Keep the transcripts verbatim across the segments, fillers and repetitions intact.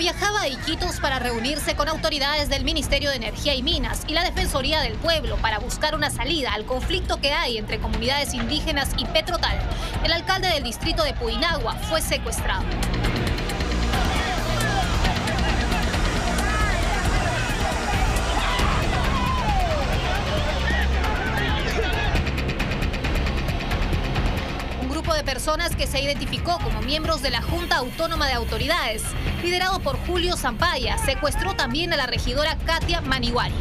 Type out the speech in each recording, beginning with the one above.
viajaba a Iquitos para reunirse con autoridades del Ministerio de Energía y Minas y la Defensoría del Pueblo para buscar una salida al conflicto que hay entre comunidades indígenas y Petrotal, el alcalde del distrito de Puinagua fue secuestrado. Personas que se identificó como miembros de la Junta Autónoma de Autoridades, liderado por Julio Zampaya, secuestró también a la regidora Katia Maniguari.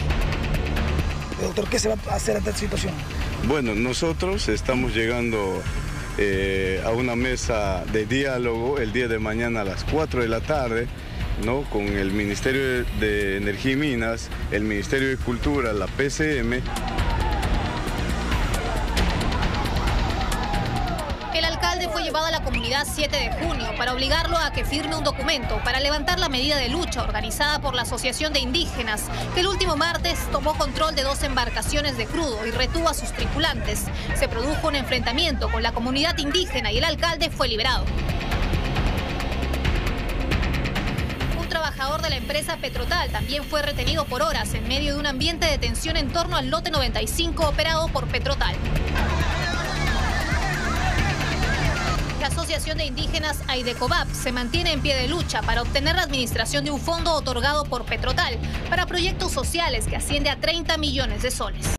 Doctor, ¿qué se va a hacer ante esta situación? Bueno, nosotros estamos llegando eh, a una mesa de diálogo el día de mañana a las cuatro de la tarde, ¿no? Con el Ministerio de Energía y Minas, el Ministerio de Cultura, la P C M... Fue llevado a la comunidad siete de junio para obligarlo a que firme un documento para levantar la medida de lucha organizada por la Asociación de Indígenas, que el último martes tomó control de dos embarcaciones de crudo y retuvo a sus tripulantes. Se produjo un enfrentamiento con la comunidad indígena y el alcalde fue liberado. El trabajador de la empresa Petrotal también fue retenido por horas en medio de un ambiente de tensión en torno al lote noventa y cinco operado por Petrotal. La Asociación de Indígenas Aidecobab se mantiene en pie de lucha para obtener la administración de un fondo otorgado por Petrotal para proyectos sociales que asciende a treinta millones de soles.